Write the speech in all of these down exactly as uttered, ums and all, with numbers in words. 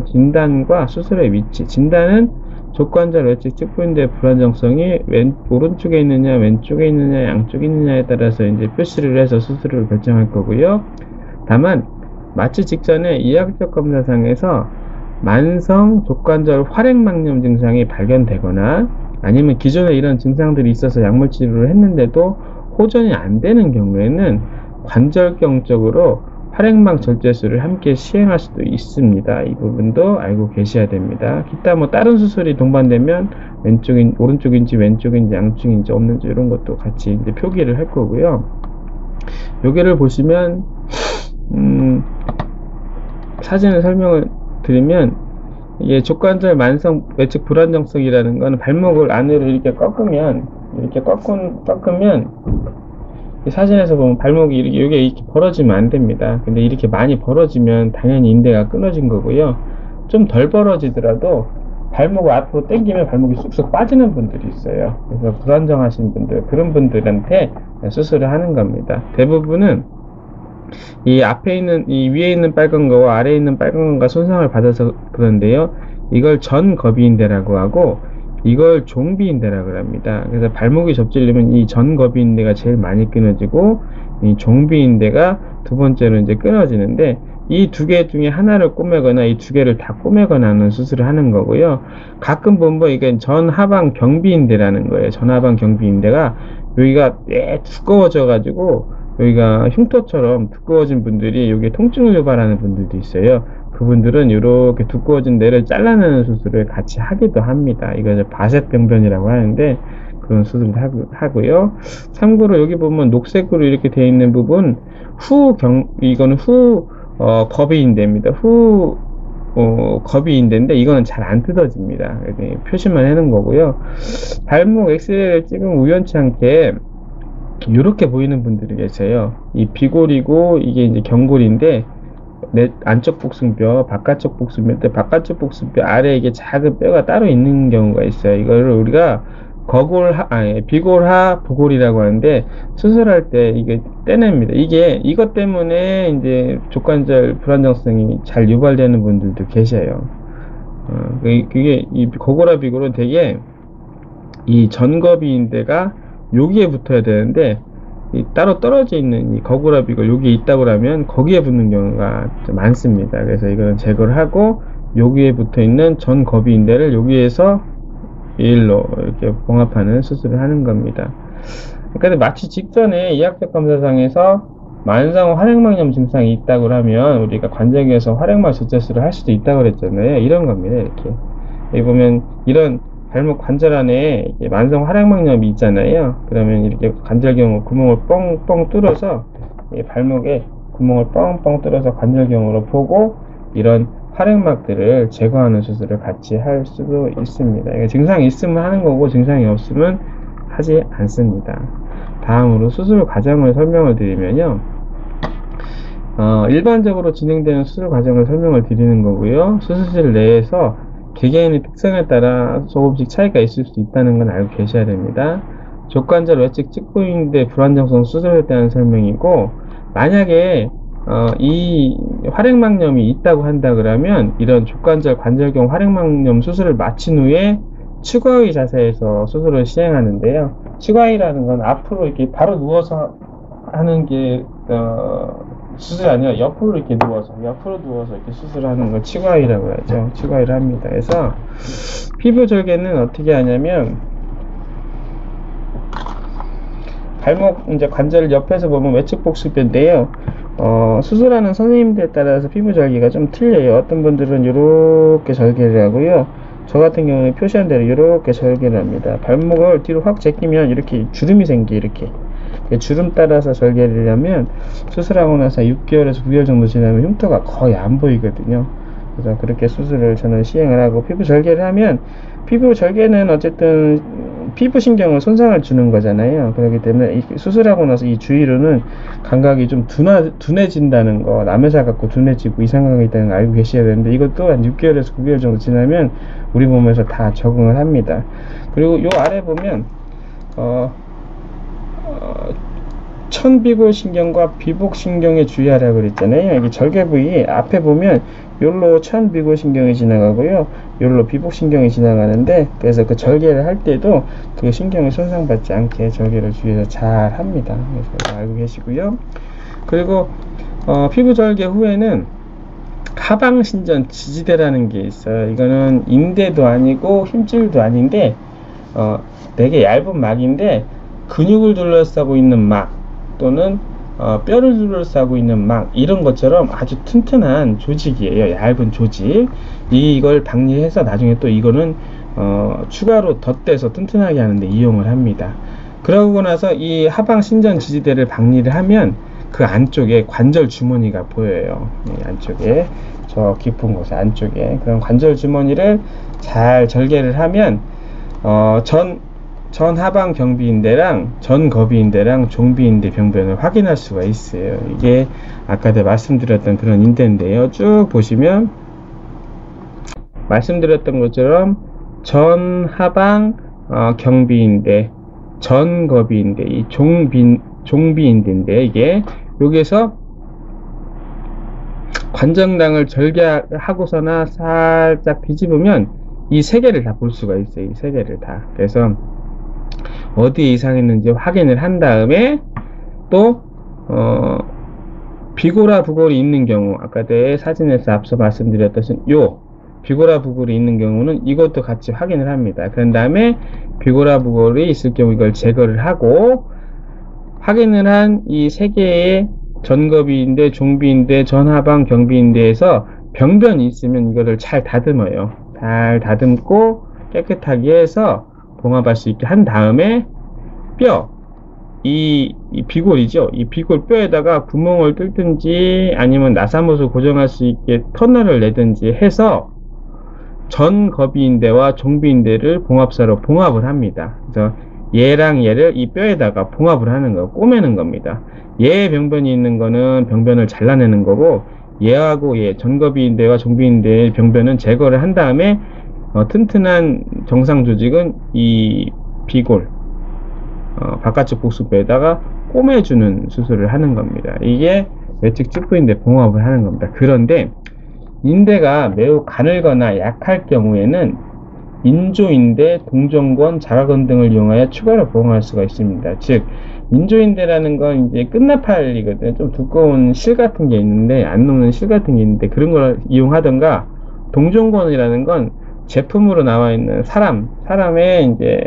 진단과 수술의 위치. 진단은 조건자 외측 측부인대 불안정성이 왼, 오른쪽에 있느냐, 왼쪽에 있느냐, 양쪽에 있느냐에 따라서 이제 표시를 해서 수술을 결정할 거고요. 다만, 마취 직전에 이학적 검사상에서 만성 족관절 활액막염 증상이 발견되거나 아니면 기존에 이런 증상들이 있어서 약물 치료를 했는데도 호전이 안 되는 경우에는 관절경적으로 활액막 절제술을 함께 시행할 수도 있습니다. 이 부분도 알고 계셔야 됩니다. 기타 뭐 다른 수술이 동반되면 왼쪽인, 오른쪽인지 왼쪽인지 양쪽인지 없는지 이런 것도 같이 이제 표기를 할 거고요. 요게를 보시면 음, 사진을 설명을 드리면 이게 족관절 만성 외측 불안정성이라는 건 발목을 안으로 이렇게 꺾으면 이렇게 꺾은, 꺾으면 사진에서 보면 발목이 이렇게, 이게 이렇게 벌어지면 안 됩니다. 근데 이렇게 많이 벌어지면 당연히 인대가 끊어진 거고요. 좀 덜 벌어지더라도 발목을 앞으로 당기면 발목이 쑥쑥 빠지는 분들이 있어요. 그래서 불안정하신 분들, 그런 분들한테 수술을 하는 겁니다. 대부분은 이 앞에 있는, 이 위에 있는 빨간 거와 아래에 있는 빨간 거가 손상을 받아서 그런데요. 이걸 전거비인대라고 하고, 이걸 종비인대라고 합니다. 그래서 발목이 접질리면 이 전거비인대가 제일 많이 끊어지고, 이 종비인대가 두 번째로 이제 끊어지는데, 이 두 개 중에 하나를 꼬매거나 이 두 개를 다 꼬매거나 하는 수술을 하는 거고요. 가끔 보면 이게 전하방 경비인대라는 거예요. 전하방 경비인대가 여기가 예, 두꺼워져 가지고, 여기가 흉터처럼 두꺼워진 분들이 여기에 통증을 유발하는 분들도 있어요. 그분들은 이렇게 두꺼워진 데를 잘라내는 수술을 같이 하기도 합니다. 이걸 바셋병변이라고 하는데 그런 수술을 하고요. 참고로 여기 보면 녹색으로 이렇게 되어 있는 부분 후경 이거는 후 어, 거비인대입니다. 후 어, 거비인대인데 이거는 잘 안 뜯어집니다. 이렇게 표시만 해놓은 거고요. 발목 엑스레이를 찍으면 우연치 않게 이렇게 보이는 분들이 계세요. 이 비골이고 이게 이제 경골인데 안쪽 복숭뼈, 바깥쪽 복숭뼈, 바깥쪽 복숭뼈 아래에 이게 작은 뼈가 따로 있는 경우가 있어요. 이거를 우리가 거골하, 아니 비골하, 부골이라고 하는데 수술할 때 이게 떼냅니다. 이게 이것 때문에 이제 족관절 불안정성이 잘 유발되는 분들도 계세요. 어, 그게 이 거골하 비골은 되게 이 전거비인대가 여기에 붙어야 되는데 이 따로 떨어져 있는 이 거골압이가 여기에 있다고 하면 거기에 붙는 경우가 좀 많습니다. 그래서 이거는 제거를 하고 여기에 붙어 있는 전거비인대를 여기에서 일로 이렇게 봉합하는 수술을 하는 겁니다. 그러니까 마취 직전에 이학적 검사상에서 만성 활액막염 증상이 있다고 하면 우리가 관절에서 활액막 절제술을 할 수도 있다고 그랬잖아요. 이런 겁니다. 이렇게 여기 보면 이런 발목 관절 안에 만성 활액막염이 있잖아요. 그러면 이렇게 관절경으로 구멍을 뻥뻥 뚫어서 발목에 구멍을 뻥뻥 뚫어서 관절경으로 보고 이런 활액막들을 제거하는 수술을 같이 할 수도 있습니다. 그러니까 증상이 있으면 하는 거고 증상이 없으면 하지 않습니다. 다음으로 수술 과정을 설명을 드리면요. 어, 일반적으로 진행되는 수술 과정을 설명을 드리는 거고요. 수술실 내에서 개개인의 특성에 따라 조금씩 차이가 있을 수 있다는 건 알고 계셔야 됩니다. 족관절 외측 측부인대 불안정성 수술에 대한 설명이고, 만약에 어, 이 활액막염이 있다고 한다 그러면 이런 족관절 관절경 활액막염 수술을 마친 후에 측어의 자세에서 수술을 시행하는데요. 측어의라는 건 앞으로 이렇게 바로 누워서 하는 게 어, 수술이 아니라 옆으로 이렇게 누워서, 옆으로 누워서 이렇게 수술하는 걸 치과의라고 하죠. 치과의를 합니다. 그래서 피부 절개는 어떻게 하냐면, 발목, 이제 관절을 옆에서 보면 외측 복숭뼈인데요. 어, 수술하는 선생님들에 따라서 피부 절개가 좀 틀려요. 어떤 분들은 이렇게 절개를 하고요. 저 같은 경우는 표시한 대로 이렇게 절개를 합니다. 발목을 뒤로 확 제끼면 이렇게 주름이 생기, 이렇게. 주름 따라서 절개를 하면 수술하고 나서 육 개월에서 구 개월 정도 지나면 흉터가 거의 안 보이거든요. 그래서 그렇게 수술을 저는 시행을 하고, 피부 절개를 하면 피부 절개는 어쨌든 피부 신경을 손상을 주는 거잖아요. 그렇기 때문에 이 수술하고 나서 이 주위로는 감각이 좀 둔하, 둔해진다는 거, 남의사 갖고 둔해지고 이상감이 있다는 거 알고 계셔야 되는데, 이것도 한 육 개월에서 구 개월 정도 지나면 우리 몸에서 다 적응을 합니다. 그리고 요 아래 보면 어, 어, 천비골신경과 비복신경에 주의하라고 그랬잖아요. 여기 절개 부위 앞에 보면 요로 천비골신경이 지나가고요, 요로 비복신경이 지나가는데, 그래서 그 절개를 할 때도 그 신경이 손상받지 않게 절개를 주의해서 잘 합니다. 그래서 알고 계시고요. 그리고 어, 피부 절개 후에는 하방신전 지지대라는 게 있어요. 이거는 인대도 아니고 힘줄도 아닌데 어, 되게 얇은 막인데, 근육을 둘러싸고 있는 막 또는 어, 뼈를 둘러싸고 있는 막, 이런 것처럼 아주 튼튼한 조직이에요. 얇은 조직, 이걸 박리해서 나중에 또 이거는 어, 추가로 덧대서 튼튼하게 하는데 이용을 합니다. 그러고 나서 이 하방신전 지지대를 박리를 하면 그 안쪽에 관절 주머니가 보여요. 이 안쪽에, 저 깊은 곳에 안쪽에 그런 관절 주머니를 잘 절개를 하면 어, 전 전하방 경비인대랑 전거비인대랑 종비인대 병변을 확인할 수가 있어요. 이게 아까도 말씀드렸던 그런 인대인데요. 쭉 보시면 말씀드렸던 것처럼 전하방 어, 경비인대, 전거비인대, 이 종비 종비인대인데, 이게 여기에서 관정당을 절개하고서나 살짝 뒤집으면 이 세 개를 다 볼 수가 있어요. 이 세 개를 다. 그래서 어디에 이상이 있는지 확인을 한 다음에 또 어, 비고라 부골이 있는 경우, 아까도 사진에서 앞서 말씀드렸던 요 비고라 부골이 있는 경우는 이것도 같이 확인을 합니다. 그런 다음에 비고라 부골이 있을 경우 이걸 제거를 하고, 확인을 한 이 세 개의 전거비인대, 종비인대, 전하방, 경비인대에서 병변이 있으면 이거를 잘 다듬어요. 잘 다듬고 깨끗하게 해서 봉합할 수 있게 한 다음에 뼈, 이, 이 비골이죠. 이 비골 뼈에다가 구멍을 뚫든지 아니면 나사못을 고정할 수 있게 터널을 내든지 해서 전거비인대와 종비인대를 봉합사로 봉합을 합니다. 그래서 얘랑 얘를 이 뼈에다가 봉합을 하는 거, 꼬매는 겁니다. 얘 병변이 있는 거는 병변을 잘라내는 거고, 얘하고 얘, 전거비인대와 종비인대의 병변은 제거를 한 다음에 어, 튼튼한 정상 조직은 이 비골 어, 바깥쪽 복수뼈에다가 꼬매주는 수술을 하는 겁니다. 이게 외측 측부인대 봉합을 하는 겁니다. 그런데 인대가 매우 가늘거나 약할 경우에는 인조인대, 동정권, 자가근 등을 이용하여 추가로 보강할 수가 있습니다. 즉, 인조인대라는 건 이제 끝나팔이거든요. 좀 두꺼운 실 같은 게 있는데, 안 녹는 실 같은 게 있는데, 그런 걸 이용하던가, 동정권이라는 건 제품으로 나와 있는 사람, 사람의 이제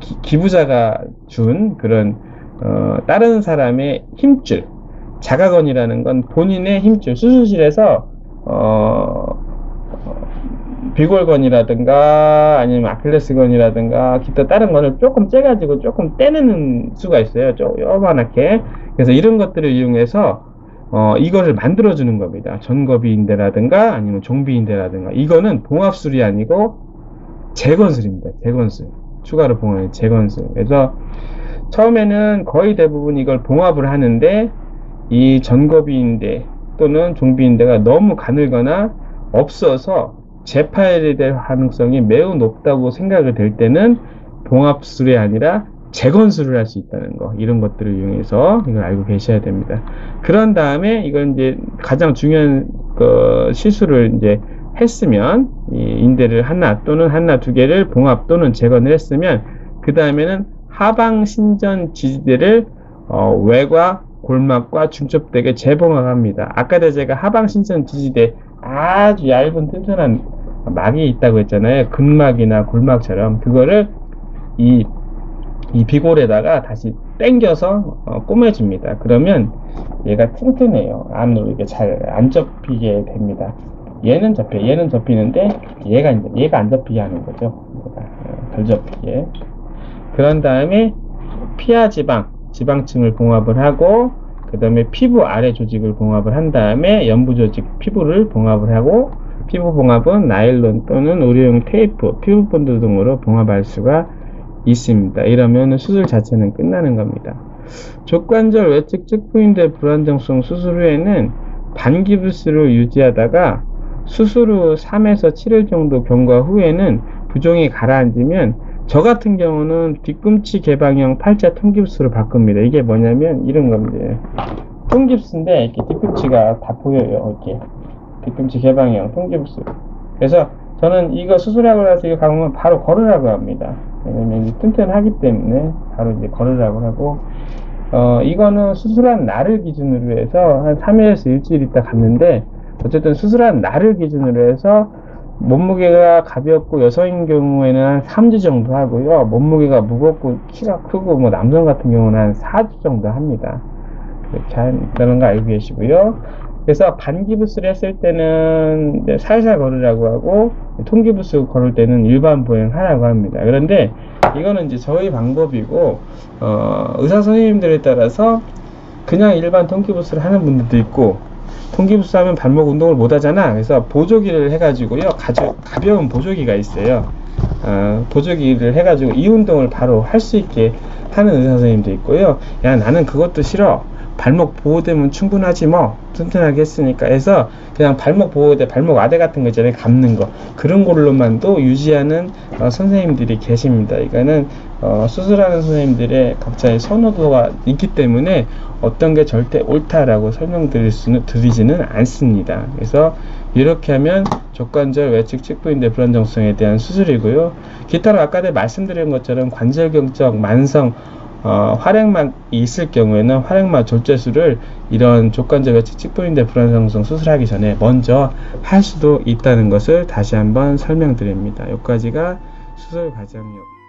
기, 기부자가 준 그런, 어, 다른 사람의 힘줄, 자가근이라는 건 본인의 힘줄, 수술실에서, 어, 비골건이라든가 아니면 아킬레스건이라든가 기타 다른 거를 조금 째가지고 조금 떼내는 수가 있어요. 좀 요만하게. 그래서 이런 것들을 이용해서 어, 이거를 만들어주는 겁니다. 전거비인대라든가 아니면 종비인대라든가. 이거는 봉합술이 아니고 재건술입니다. 재건술. 추가로 봉합, 재건술. 그래서 처음에는 거의 대부분 이걸 봉합을 하는데, 이 전거비인대 또는 종비인대가 너무 가늘거나 없어서 재파열이 될 가능성이 매우 높다고 생각이 될 때는 봉합술이 아니라 재건술을 할 수 있다는 거, 이런 것들을 이용해서 이걸 알고 계셔야 됩니다. 그런 다음에 이건 이제 가장 중요한 그 시술을 이제 했으면, 이 인대를 하나 또는 하나 두 개를 봉합 또는 재건을 했으면, 그 다음에는 하방신전 지지대를 어, 외과 골막과 중첩대에 재봉합합니다. 아까도 제가 하방신전 지지대 아주 얇은 튼튼한 막이 있다고 했잖아요. 근막이나 골막처럼. 그거를 이, 이 비골에다가 다시 당겨서 어, 꼬매줍니다. 그러면 얘가 튼튼해요. 안으로 이렇게 잘 안 접히게 됩니다. 얘는 접혀, 얘는 접히는데 얘가 이제 얘가 안 접히게 하는 거죠. 덜 접히게. 그런 다음에 피하 지방, 지방층을 봉합을 하고, 그 다음에 피부 아래 조직을 봉합을 한 다음에 연부 조직, 피부를 봉합을 하고, 피부 봉합은 나일론 또는 의료용 테이프, 피부 본드 등으로 봉합할 수가 있습니다. 이러면 수술 자체는 끝나는 겁니다. 족관절 외측 측부인대 불안정성 수술 후에는 반기부스를 유지하다가 수술 후 삼에서 칠 일 정도 경과 후에는 부종이 가라앉으면 저 같은 경우는 뒤꿈치 개방형 팔자 통깁스로 바꿉니다. 이게 뭐냐면 이런 겁니다. 통깁스인데 이렇게 뒤꿈치가 다 보여요. 이렇게 뒤꿈치 개방형 통깁스. 그래서 저는 이거 수술하고 나서 이거 가보면 바로 걸으라고 합니다. 왜냐면 이제 튼튼하기 때문에 바로 이제 걸으라고 하고, 어 이거는 수술한 날을 기준으로 해서 한 삼 일에서 일주일 있다 갔는데, 어쨌든 수술한 날을 기준으로 해서 몸무게가 가볍고 여성인 경우에는 한 삼 주 정도 하고요, 몸무게가 무겁고 키가 크고 뭐 남성 같은 경우는 한 사 주 정도 합니다. 이렇게 한다는 거 알고 계시고요. 그래서 반기부스를 했을 때는 살살 걸으라고 하고, 통기부스 걸을 때는 일반 보행하라고 합니다. 그런데 이거는 이제 저희 방법이고, 어, 의사 선생님들에 따라서 그냥 일반 통기부스를 하는 분들도 있고, 통기부스 하면 발목 운동을 못 하잖아. 그래서 보조기를 해가지고요, 가져, 가벼운 보조기가 있어요. 어, 보조기를 해가지고 이 운동을 바로 할 수 있게 하는 의사 선생님도 있고요. 야, 나는 그것도 싫어. 발목 보호대면 충분하지 뭐, 튼튼하게 했으니까 해서 그냥 발목 보호대, 발목 아대 같은 거 있잖아요, 감는 거, 그런 걸로만도 유지하는 어, 선생님들이 계십니다. 이거는 어, 수술하는 선생님들의 각자의 선호도가 있기 때문에 어떤 게 절대 옳다라고 설명드릴 수는 드리지는 않습니다. 그래서 이렇게 하면 족관절 외측 측부인대 불안정성에 대한 수술이고요. 기타로 아까도 말씀드린 것처럼 관절경적 만성 어, 활액막이 있을 경우에는 활액막 절제술을 이런 족관절 외측 측부인대 불안정성 수술하기 전에 먼저 할 수도 있다는 것을 다시 한번 설명드립니다. 여기까지가 수술 과정이었습니다.